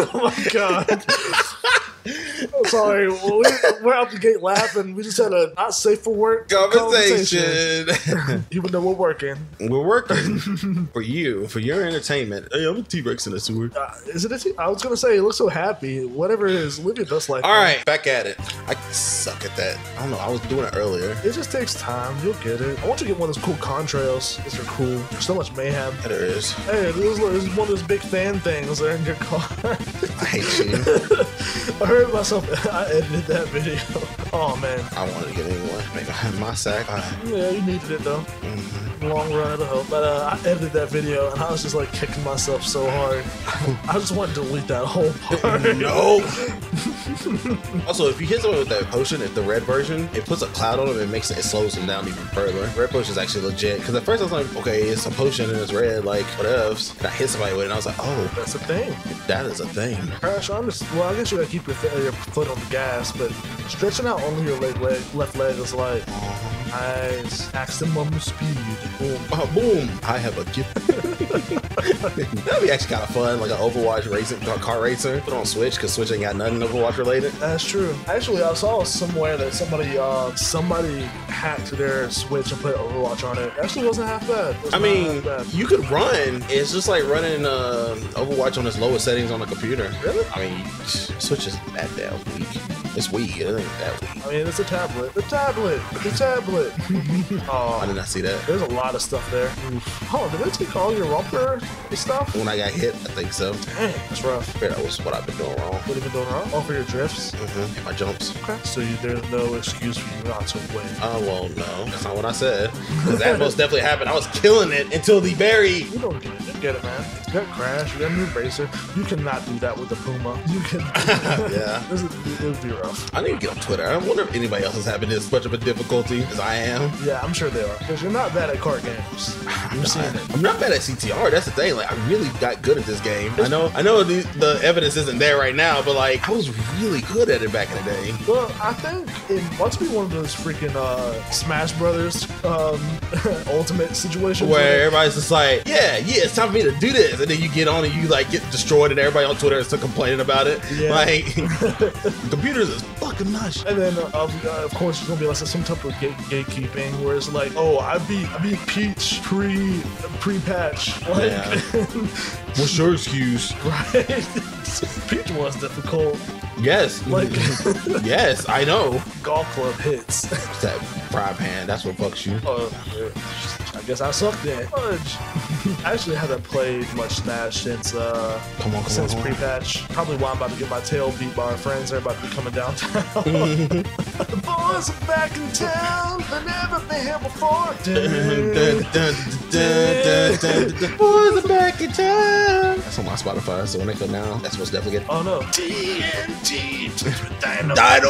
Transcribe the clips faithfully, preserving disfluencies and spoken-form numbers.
Oh my god. Sorry, well, we, we're out the gate laughing. We just had a not safe for work conversation. conversation. Even though we're working. We're working. For you, for your entertainment. Hey, I'm a T-Rex in a sewer. Uh, is it a T? I was going to say, it looks so happy. Whatever it is, live your best life. All man. Right, back at it. I suck at that. I don't know, I was doing it earlier. It just takes time. You'll get it. I want you to get one of those cool contrails. These are cool. There's so much mayhem. Yeah, there is. Hey, this is one of those big fan things that are in your car. I hate you. I heard myself. I edited that video. Oh man. I wanted to get anyone. Make my sack. I... Yeah, you needed it though. Mm-hmm. Long run, it'll help. But uh, I edited that video and I was just like kicking myself so hard. I just wanted to delete that whole part. No. Also, if you hit someone with that potion, if the red version, it puts a cloud on them and makes it, it slows them down even further. Red potion is actually legit. Because at first I was like, okay, it's a potion and it's red, like whatevs. And I hit somebody with it and I was like, oh, that's a thing. That is a thing. Crash, I'm just, well, I guess you gotta keep your, your foot on the gas, but stretching out only your leg, leg, left leg is like nice maximum speed. Boom. Oh, boom. I have a gift. That'd be actually kind of fun, like an Overwatch racing, car racer. Put on Switch, because Switch ain't got nothing Overwatch related. That's true. Actually, I saw somewhere that somebody uh, somebody hacked their Switch and put Overwatch on it. Actually, it wasn't half bad. I mean, bad. You could run. It's just like running uh, Overwatch on its lowest settings on a computer. Really? I mean, Switch is that damn weak. It's weak. It ain't that weak. I mean, it's a tablet. The tablet. The tablet. Oh, I did not see that. There's a lot of stuff there. Oh, did they take all your romper stuff? When I got hit, I think so. Dang, that's rough. I figured that was what I've been doing wrong. What have you been doing wrong? Oh, for your drifts? Mm-hmm. And my jumps. Okay. So you, there's no excuse for you not to win. Oh, uh, well, no. That's not what I said. Because that most definitely happened. I was killing it until the very... You don't get it. You get it, man. You got Crash. You got a new racer. You cannot do that with the Puma. You can. Yeah. This is, it would be rough. I need to get on Twitter. I wonder if anybody else is having as much of a difficulty as I am. Yeah, I'm sure they are. Because you're not bad at card games. I'm, not, I'm not bad at C T R. That's the thing. Like, I really got good at this game. I know I know the, the evidence isn't there right now, but like, I was really good at it back in the day. Well, I think it must be one of those freaking uh, Smash Brothers um, ultimate situations. Where, where everybody's just like, yeah, yeah, it's time for me to do this. And then you get on and you like get destroyed and everybody on Twitter is still complaining about it. Yeah. Like, computers is fucking nice. And then, uh, uh, of course, there's gonna be like some type of gate gatekeeping where it's like, oh, I beat I beat Peach pre pre patch. Like, yeah. What's your excuse? Right. Peach was difficult. Yes. Like, yes, I know. Golf club hits. It's that prime hand. That's what fucks you. Uh, yeah. I guess I suck then. I actually haven't played much Smash since uh come on, come since on, pre-patch. On. Probably why I'm about to get my tail beat by our friends. They're about to be coming downtown. The boys are back in town. They've never been here before. Boys are back in town. That's on my Spotify, so when they come down, that's what's definitely good. Oh no. T N T Dynamite.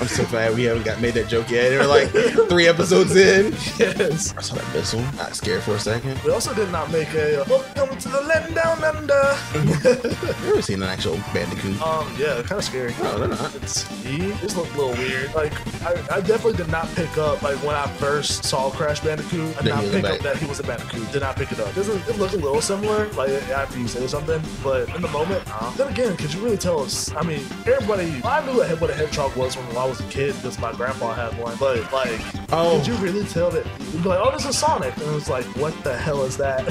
I'm so glad we haven't got made that joke yet. We're like three episodes in. Yes. I saw that missile. Not scared for a second. We also did not make a uh, welcome to the land down under. You ever seen an actual Bandicoot? Um, yeah, kind of scary. No, they're not. It's, it's a little weird. Like, I, I definitely did not pick up, like, when I first saw Crash Bandicoot, I did not pick up that he was a Bandicoot. Did not pick it up. Doesn't it look a little similar, like, after you say something, but in the moment, nah. Then again, could you really tell us? I mean, everybody, I knew what a hedgehog was when I was a kid because my grandpa had one, but, like, oh. Could you really tell that? You'd be like, oh, this is Sonic. And it was like, what the hell is that?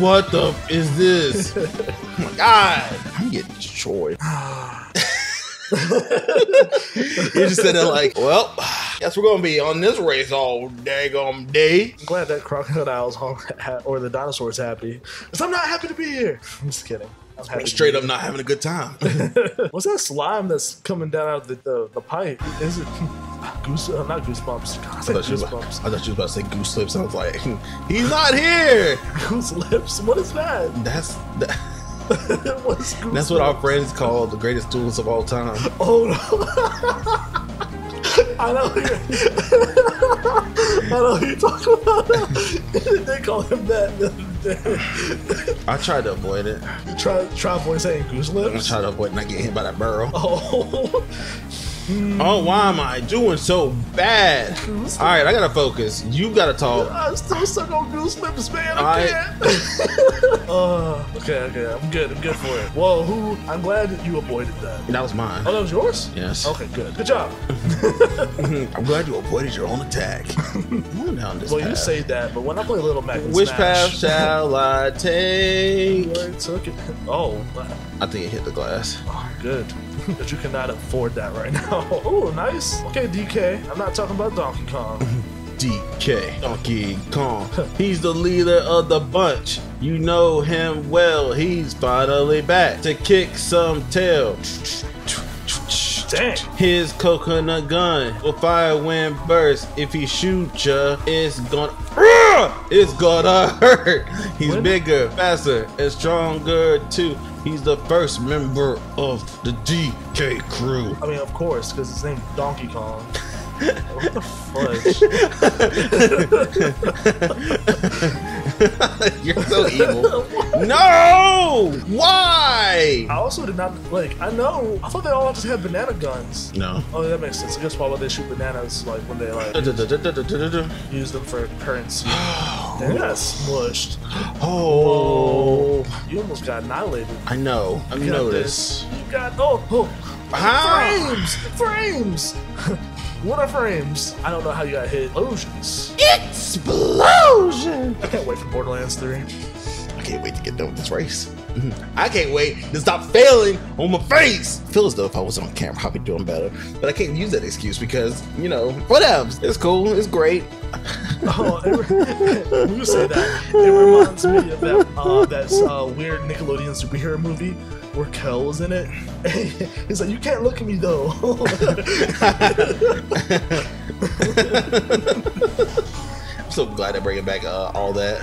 What the f is this? Oh my god. I'm getting destroyed. You're just sitting there like, well, guess we're gonna be on this race all daggum day. I'm glad that crocodile's hungry or the dinosaur's happy. Because I'm not happy to be here. I'm just kidding. Straight up not having a good time. What's that slime that's coming down out of the, the, the pipe? Is it goose? Uh, not goosebumps. God, I, said I, thought goosebumps. About, I thought you were about to say goose lips. I was like, he's not here. Goose lips? What is that? That's that. What's goose that's what lips? Our friends call the greatest duelists of all time. Oh no. I know who you're, I know who you're talking about. They call him that. I tried to avoid it. You try, try avoid saying goose lips? I tried to avoid not getting hit by that burrow. Oh. Mm. Oh, why am I doing so bad? Goose All right, I gotta focus. You gotta talk. I'm still stuck on goose lips, man. I, I... can't. uh, okay, okay, I'm good. I'm good for it. Whoa, who? I'm glad that you avoided that. That was mine. Oh, that was yours? Yes. Okay, good. Good job. I'm glad you avoided your own attack. I'm down this well, path. You say that, but when I play Little Mac, which path shall I take? You already took it. Oh, I think it hit the glass. Oh, good. But you cannot afford that right now. Oh, nice. Okay, D K. I'm not talking about Donkey Kong. D K. Donkey Kong. He's the leader of the bunch. You know him well. He's finally back to kick some tail. Dang. His coconut gun will fire when burst. If he shoots ya, it's gonna... It's gonna hurt. He's when? Bigger, faster, and stronger too. He's the first member of the D K crew. I mean, of course, because his name's Donkey Kong. What the fudge? You're so evil. No! Why? I also did not, like, I know. I thought they all just had banana guns. No. Oh, that makes sense. I guess why would they shoot bananas, like, when they, like, use them for currency? They got smushed. Oh. Whoa. You almost got annihilated. I know. I noticed. You got, oh, oh. How? Frames! Frames! What are frames? I don't know how you got hit. Explosions. Explosion! I can't wait for Borderlands three. I can't wait to get done with this race. I can't wait to stop failing on my face. I feel as though if I was on camera, I'd be doing better. But I can't use that excuse because, you know, whatevs. It's cool. It's great. Oh, when you say that, it reminds me of that, uh, that uh, weird Nickelodeon superhero movie where Kel was in it. He's like, you can't look at me though. I'm so glad they're bringing back uh, all that.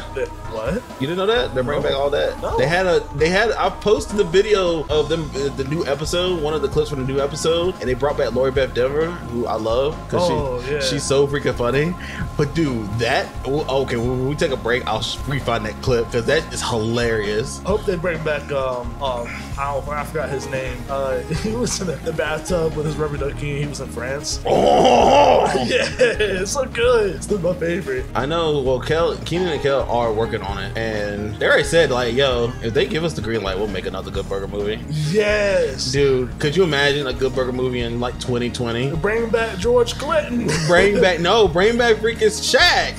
What? You didn't know that they're bringing no. back all that? No. They had a, they had. I posted the video of them, uh, the new episode, one of the clips from the new episode, and they brought back Lori Beth Denver, who I love because oh, she, yeah. she's so freaking funny. But dude, that okay. When we take a break, I'll refine that clip because that is hilarious. I hope they bring back um um I, don't, I forgot his name. Uh, he was in the bathtub with his rubber ducky. He was in France. Oh yeah, it's so good. It's still my favorite. I know. Well, Kel, Keenan and Kel are working on it, and they already said like, yo, if they give us the green light, we'll make another Good Burger movie. Yes, dude. Could you imagine a Good Burger movie in like twenty twenty? Bring back George Clinton. Bring back no. Bring back freaking Shaq.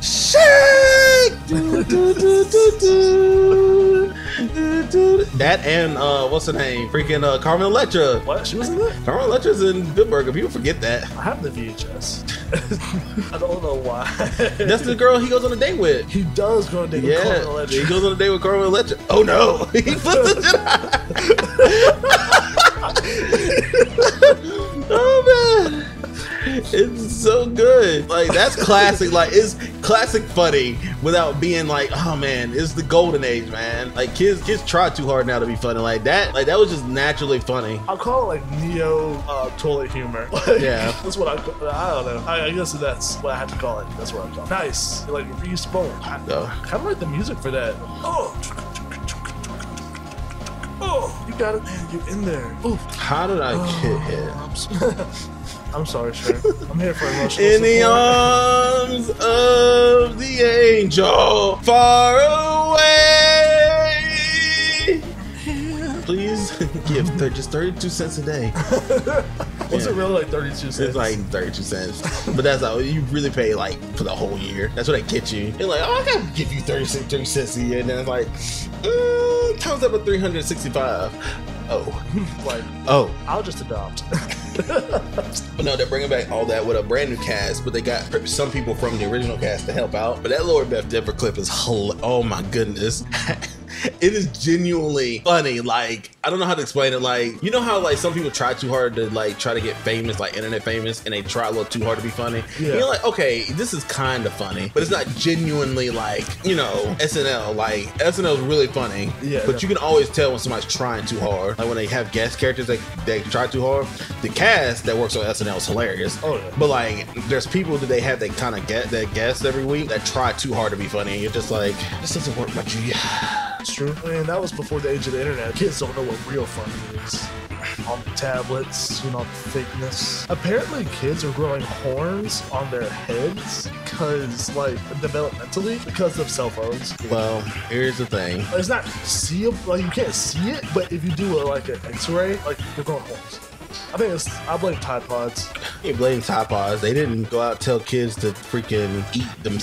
Shaq. Do, do, do, do, do. Do, do. That and uh, what's her name? Freaking uh, Carmen Electra. What? She was in that? Carmen Electra's in Good Burger. People forget that. I have the V H S. I don't know why. That's the girl he goes on a date with. He does go on a date yeah, with Carmen Electra. He goes on a date with Carmen Electra. Oh no! He flips the Jedi. Oh man! It's so good. Like that's classic. Like it's classic funny without being like, oh man, it's the golden age, man. Like kids, kids try too hard now to be funny like that. Like that was just naturally funny. I'll call it like neo uh, toilet humor. Like, yeah, that's what I. I don't know. I, I guess that's what I have to call it. That's what I'm talking. Nice. Like you spoke. I, I kind of like the music for that. Oh. Oh, you got it. You're in there. Oof. How did I oh, get hit? I'm, so I'm sorry, sir. I'm here for emotional in support. The arms of the angel, far away. Please give just thirty-two cents a day. What's yeah. it really like thirty-two cents? It's like thirty-two cents. But that's how you really pay like for the whole year. That's what they get you. They're like, oh, I gotta give you thirty-six, thirty cents a year. And then it's like, mm. Times up at three hundred sixty-five. Oh. Like, oh. I'll just adopt. But no, they're bringing back all that with a brand new cast, but they got some people from the original cast to help out. But that Lori Beth Denver clip is hilarious. Oh my goodness. It is genuinely funny. Like, I don't know how to explain it. Like, you know how like some people try too hard to like try to get famous, like internet famous, and they try a little too hard to be funny? Yeah. You're like, okay, this is kind of funny, but it's not genuinely like, you know, S N L. Like, S N L is really funny, yeah, but definitely. You can always tell when somebody's trying too hard. Like when they have guest characters, they, they try too hard. The cast that works on S N L is hilarious. Oh, yeah. But like, there's people that they have that kind of get that guest every week that try too hard to be funny. And you're just like, this doesn't work, my G. It's true. And that was before the age of the internet. Kids don't know what real fun is. On the tablets, you know, thickness. Apparently kids are growing horns on their heads because, like, developmentally, because of cell phones. Well, here's the thing. It's not seeable, like, you can't see it, but if you do, a, like, an x-ray, like, they're growing horns. I think it's, I blame Tide Pods. You blame Tide Pods. They didn't go out and tell kids to freaking eat them.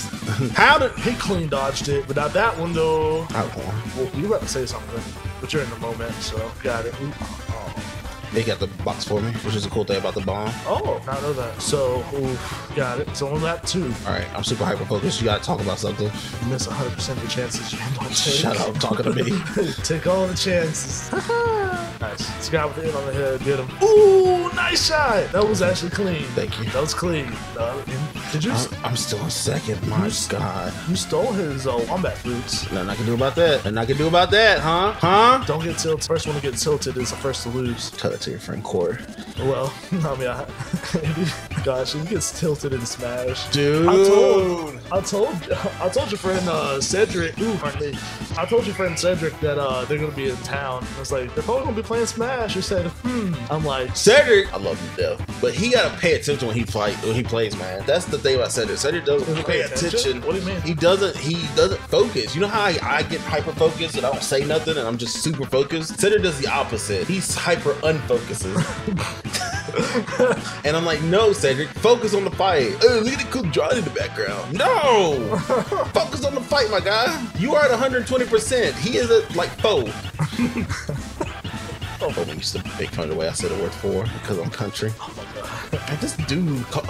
How did he clean dodged it? But not that one though. Well, you were about to say something, but you're in the moment, so got it. Oh. They got the box for me, which is a cool thing about the bomb. Oh, I know that. So, oof, got it. It's on that too. All right, I'm super hyper focused. You gotta talk about something. You miss one hundred percent of the chances you don't take. Shut up, talking to me. Take all the chances. Nice. This guy with the end on the head, get him. Ooh, nice shot. That was actually clean. Thank you. That was clean. Uh, did you? I'm, I'm still in second. My God. You stole his uh, wombat boots. Nothing I can do about that. Nothing I can do about that, huh? Huh? Don't get tilted. First one to get tilted is the first to lose. Tell it to your friend Corey. Well, I mean, I, gosh, he gets tilted in Smash. Dude. I told, I told, I told your friend uh, Cedric. Ooh, pardon me. I told your friend Cedric that uh, they're gonna be in town. I was like, they're probably gonna be playing Smash. You said, hmm. I'm like, Cedric, I love you, though, but he gotta pay attention when he fight when he plays, man. That's the thing about Cedric. Cedric doesn't pay attention. What do you mean? He doesn't. He doesn't focus. You know how I, I get hyper focused and I don't say nothing and I'm just super focused. Cedric does the opposite. He's hyper unfocuses. And I'm like, no, Cedric, focus on the fight. Ugh, look at the cool drawing in the background. No, focus on the fight, my guy. You are at one hundred twenty percent. He is at like four. Oh, but we used to make fun of the way I said the word for because I'm country. Oh my God. This dude, call,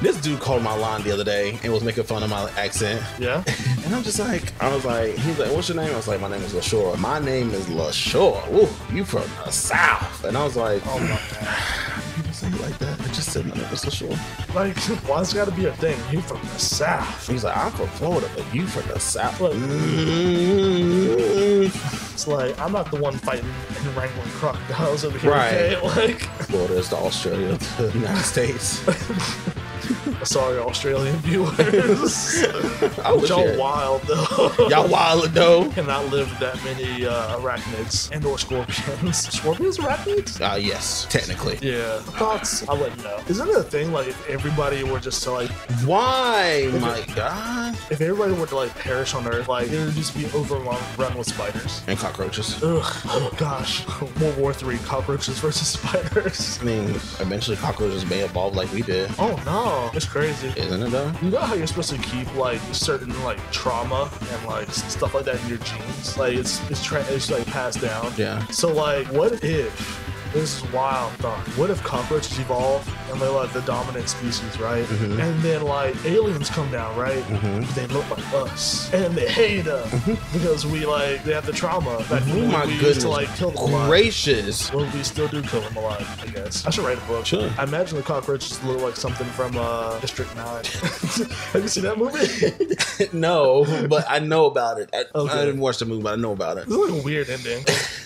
this dude called my line the other day and was making fun of my accent. Yeah. And I'm just like, I was like, he's like, what's your name? I was like, my name is LaShore. My name is LaShore. Ooh, you from the South? And I was like, oh my God. Like that. I just said my name was LaShore. Like, why it's gotta be a thing? You from the South. He's like, I'm from Florida, but you from the South. Like, mm-hmm. It's like, I'm not the one fighting and wrangling crocodiles over here. Right. Like, Florida is the Australia of the United States. Sorry, Australian viewers. Y'all wild though. Y'all wild though. Cannot live that many uh, arachnids and or scorpions. Scorpions arachnids? Ah, uh, yes, technically. Yeah. Thoughts? I'll let you know. Isn't it a thing like if everybody were just to like? Why, my it, God? If everybody were to like perish on Earth, like it would just be overrun with spiders and cockroaches. Ugh. Oh gosh. World War Three: cockroaches versus spiders. I mean, eventually cockroaches may evolve like we did. Oh no. It's crazy. Isn't it though? You know how you're supposed to keep like certain like trauma and like stuff like that in your genes? Like it's it's, tra it's like passed down. Yeah. So like what if, this is wild thought, what if cockroaches evolve and they're like the dominant species, right? Mm-hmm. And then like aliens come down, right? Mm-hmm. They look like us and they hate us mm-hmm. because we like they have the trauma. Like, oh my we goodness used to, like, kill them gracious! Alive. Well, we still do kill them alive, I guess. I should write a book. Sure. I imagine the cockroaches look like something from uh, District nine. Have you seen that movie? No, but I know about it. I, okay. I didn't watch the movie, but I know about it. It's like a weird ending.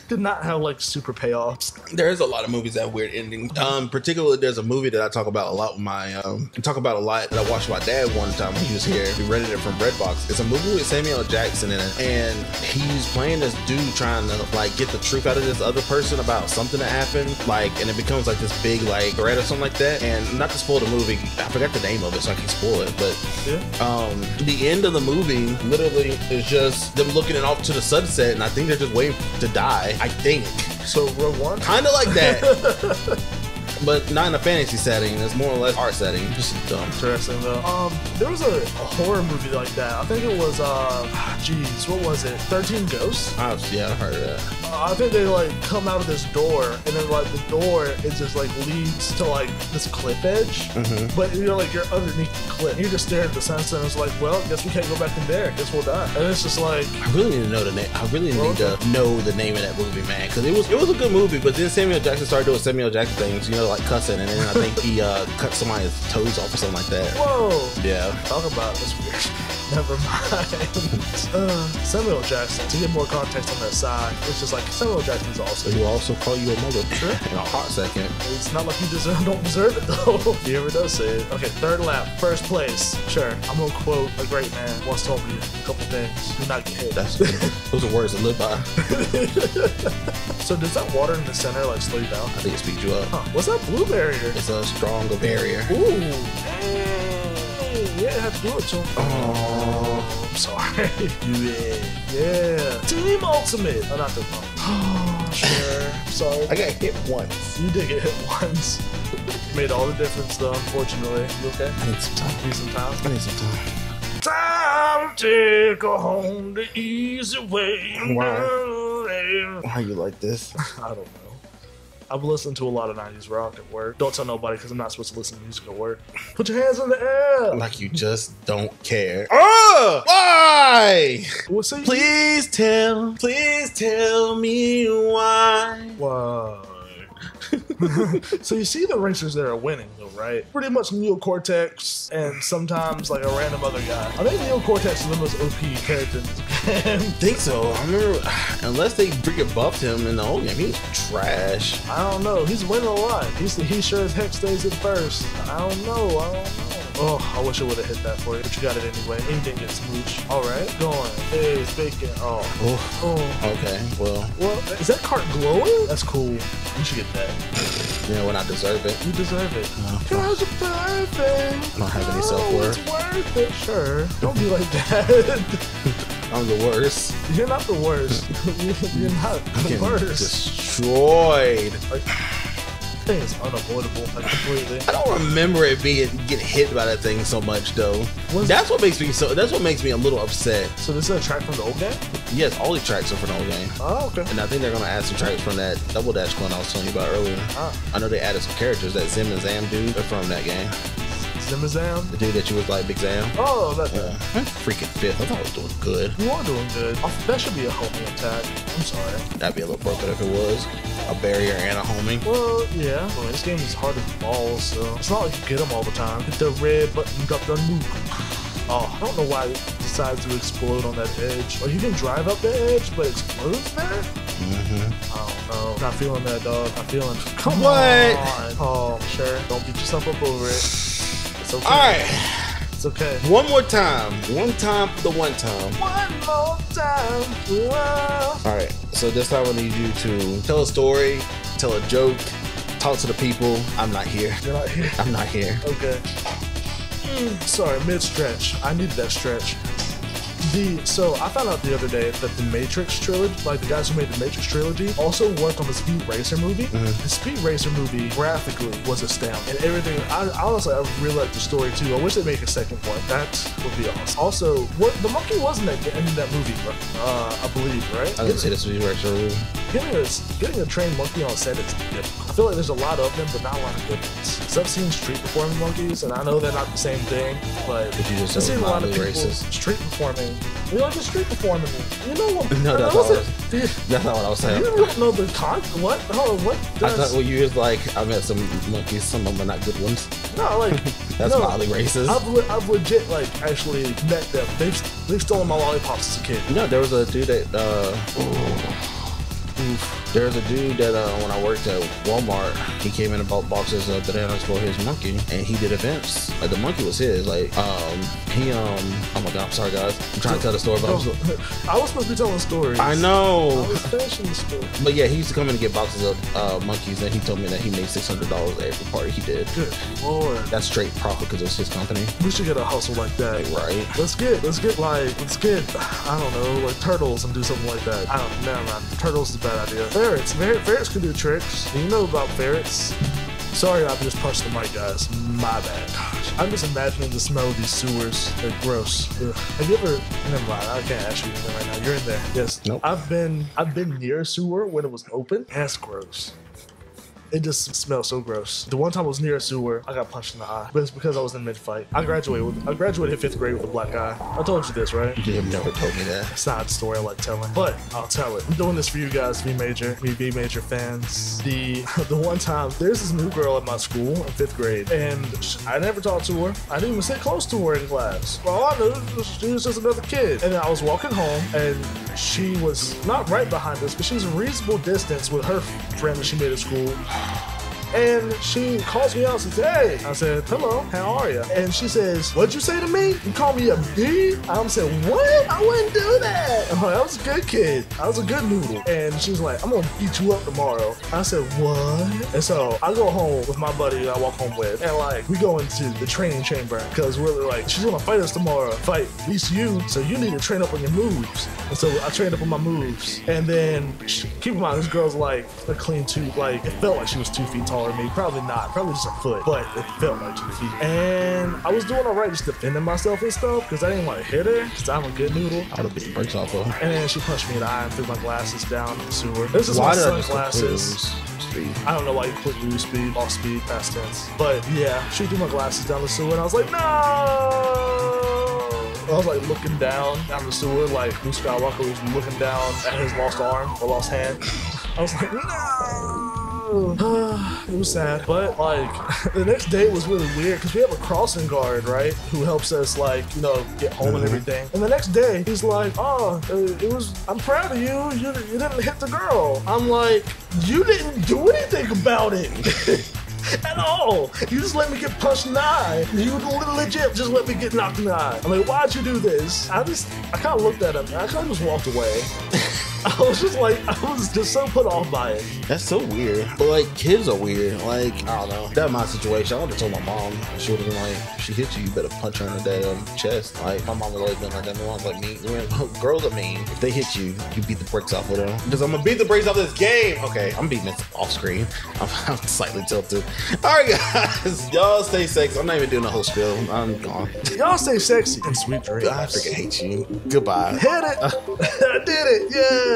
Did not have like super payoffs. There's a lot of movies that have weird endings. Um, particularly, there's a movie that I talk about a lot with my um, I talk about a lot that I watched my dad one time when he was here. We rented it from Redbox. It's a movie with Samuel L. Jackson in it, and he's playing this dude trying to like get the truth out of this other person about something that happened, like, and it becomes like this big like threat or something like that. And not to spoil the movie, I forgot the name of it, so I can spoil it. But yeah. um, the end of the movie literally is just them looking it off to the sunset, and I think they're just waiting to die. I think. So rewind. Kind of like. That. But not in a fantasy setting. It's more or less art setting. Just dumb. Interesting though. Um, there was a, a horror movie like that. I think it was, uh, geez, what was it? thirteen Ghosts? Oh, yeah, I heard of that. I think they like come out of this door, and then like the door is just like leads to like this cliff edge. Mm-hmm. But you're like you're underneath the cliff. You're just staring at the sunset. And it's like, well, guess we can't go back in there. Guess we'll die. And it's just like I really need to know the name. I really need to know the name of that movie, man, because it was it was a good movie. But then Samuel Jackson started doing Samuel Jackson things, you know, like cussing, and then I think he uh, cut somebody's toes off or something like that. Whoa. Yeah. Talk about this weird. Never mind. uh, Samuel Jackson, to get more context on that side, it's just like Samuel Jackson's also. He'll also call you a mother. Sure. In a hot second. It's not like you deserve, don't deserve it though. He ever does say it. Okay, third lap, first place. Sure, I'm gonna quote a great man once told me a couple things. Do not get hit. That's those are words to live by. So does that water in the center like slow you down? I think it speeds you up. Huh. What's that blue barrier? It's a stronger barrier. Ooh. Hey. Yeah, I have to do it to him. Oh, I'm sorry. Yeah. Yeah. Team Ultimate. Oh, not the phone. Oh, sure. I'm sorry. I got hit once. You did get hit once. Made all the difference, though, unfortunately. You okay? I need some time. Need some time? I need some time. Time to go home the easy way. Wow. How you like this? I don't know. I've listened to a lot of nineties rock at work. Don't tell nobody because I'm not supposed to listen to music at work. Put your hands in the air. Like you just don't care. Oh, why? What's that? Please tell, please tell me why. Why? So you see the racers that are winning though, right? Pretty much Neocortex and sometimes like a random other guy. I think Neocortex is the most O P character in this game. I think so. I remember, unless they freaking buffed him in the whole game, he's trash. I don't know. He's winning a lot. He's, he sure as heck stays in first. I don't know. I don't know. Oh, I wish I would have hit that for you, but you got it anyway. Anything gets smooch. All right, going. Hey, bacon. Oh. Oh. Oh. Okay. Well. Well, is that cart glowing? That's cool. You should get that. Yeah, when I deserve it. You deserve it. Oh, Cause you're perfect. I don't have any self-worth. It's worth it. Sure. Don't be like that. I'm the worst. You're not the worst. You're not the worst. Destroyed. Like, thing is unavoidable, like completely. I don't remember it being getting hit by that thing so much though. What's that's what makes me so. That's what makes me a little upset. So this is a track from the old game? Yes, all the tracks are from the old game. Oh, okay. And I think they're gonna add some tracks from that Double Dash clone I was telling you about earlier. Ah. I know they added some characters. That Zim and Zam dude are from that game. Zimazam? The dude that you was like, Big Zam? Oh, that's yeah. Freaking fifth. I thought I was doing good. You are doing good. That should be a homing attack. I'm sorry. That'd be a little broken if it was. A barrier and a homing. Well, yeah. Well, this game is hard as balls, so it's not like you get them all the time. Hit the red button, got the nuke. Oh, I don't know why it decides to explode on that edge. Or you can drive up the edge, but it explodes there? Mm-hmm. I don't know. I'm not feeling that, dog. I'm feeling... Come what? on. Oh, sure. Don't beat yourself up over it. It's okay. All right. It's okay. One more time. One time for the one time. One more time. Whoa. All right. So this time I need you to tell a story, tell a joke, talk to the people. I'm not here. You're not here? I'm not here. Okay. Mm, sorry, mid-stretch. I needed that stretch. The, so I found out the other day that the Matrix trilogy, like the guys who made the Matrix trilogy, also worked on the Speed Racer movie. Mm-hmm. The Speed Racer movie graphically was astounding, and everything. I honestly, I really like the story too. I wish they'd make a second one. That would be awesome. Also, what the monkey was in that, in that movie, uh, I believe, right? I didn't see the Speed Racer movie. Getting a, getting a trained monkey on set is difficult. I feel like there's a lot of them, but not a lot of good ones. Because I've seen street performing monkeys, and I know they're not the same thing, but I've seen a lot of people racist. street performing. You like a street performing? You know what? No, that's, what was, you, that's not what I was saying. You don't know the con? What? Oh, what? Does, I thought well, you was like, I've met some monkeys. Some of them are not good ones. No, like that's no, mildly racist. I've, le I've legit like actually met them. They've they've stolen my lollipops as a kid. You know, there was a dude that. Uh, There was a dude that uh, when I worked at Walmart, he came in and bought boxes of bananas for his monkey, and he did events. Like the monkey was his. Like um, he um, oh my god, I'm sorry guys, I'm trying to tell the story, but I was, I was supposed to be telling stories. I know. I was finishing the story. But yeah, he used to come in and get boxes of uh, monkeys, and he told me that he made six hundred dollars at every party he did. Good lord. That's straight profit because it was his company. We should get a hustle like that, like, right? Let's get, let's get like, let's get, I don't know, like turtles and do something like that. I don't know, man. Turtles is a bad idea. Ferrets. Ferrets can do tricks. You know about ferrets. Sorry if I just punched the mic, guys. My bad. Gosh, I'm just imagining the smell of these sewers. They're gross. Ugh. Have you ever? Never mind. I can't actually do that right now. You're in there. Yes. Nope. I've been. I've been near a sewer when it was open. That's gross. It just smells so gross. The one time I was near a sewer, I got punched in the eye. But it's because I was in mid-fight. I graduated with, I graduated in fifth grade with a black eye. I told you this, right? You never told me that. It's not a story I like telling, but I'll tell it. I'm doing this for you guys, V Major, me V Major fans. The the one time, there's this new girl at my school in fifth grade, and I never talked to her. I didn't even sit close to her in class. Well, I knew she was just another kid. And then I was walking home, and she was not right behind us, but she was a reasonable distance with her friend that she made at school. And she calls me out and says, hey. I said, hello, how are you? And she says, what'd you say to me? You call me a B? I'm saying, what? I wouldn't do that. I'm like, I was a good kid. I was a good noodle. And she's like, I'm going to beat you up tomorrow. I said, what? And so I go home with my buddy that I walk home with. And like, we go into the training chamber because we're like, she's going to fight us tomorrow. Fight V C U. So you need to train up on your moves. And so I trained up on my moves. And then keep in mind, this girl's like a clean two. Like, it felt like she was two feet tall. Or me, probably not, probably just a foot, but it felt like two feet. And I was doing all right, just defending myself and stuff, because I didn't want to hit her, because I'm a good noodle. I would have beat the brakes off of her. And then she punched me in the eye and threw my glasses down the sewer. This is why my sunglasses. I don't know why you click lose speed, off speed, past tense. But yeah, she threw my glasses down the sewer, and I was like, no. I was like looking down down the sewer, like Luke Skywalker was looking down at his lost arm or lost hand. I was like, no. It was sad, but like the next day was really weird because we have a crossing guard, right, who helps us like, you know, get home and everything. And the next day he's like, oh, it was, I'm proud of you, you, you didn't hit the girl. I'm like, you didn't do anything about it. At all. You just let me get punched in the eye. You legit just let me get knocked in the eye. I'm like, why'd you do this? I just, I kind of looked at him. I kind of just walked away. I was just like, I was just so put off by it. That's so weird. But like, kids are weird. Like, I don't know. That's my situation. I would have told my mom. She would have been like, she hit you, you better punch her in the damn chest. Like, my mom would always been like that. My mom's like, me, girls are mean. If they hit you, you beat the bricks off with them. Because I'm going to beat the bricks off this game. Okay, I'm beating this off screen. I'm, I'm slightly tilted. Alright guys, y'all stay sexy. I'm not even doing the whole spiel. I'm gone. Y'all stay sexy and sweet dreams. I freaking hate you. Goodbye. Hit it. I did it. Yeah.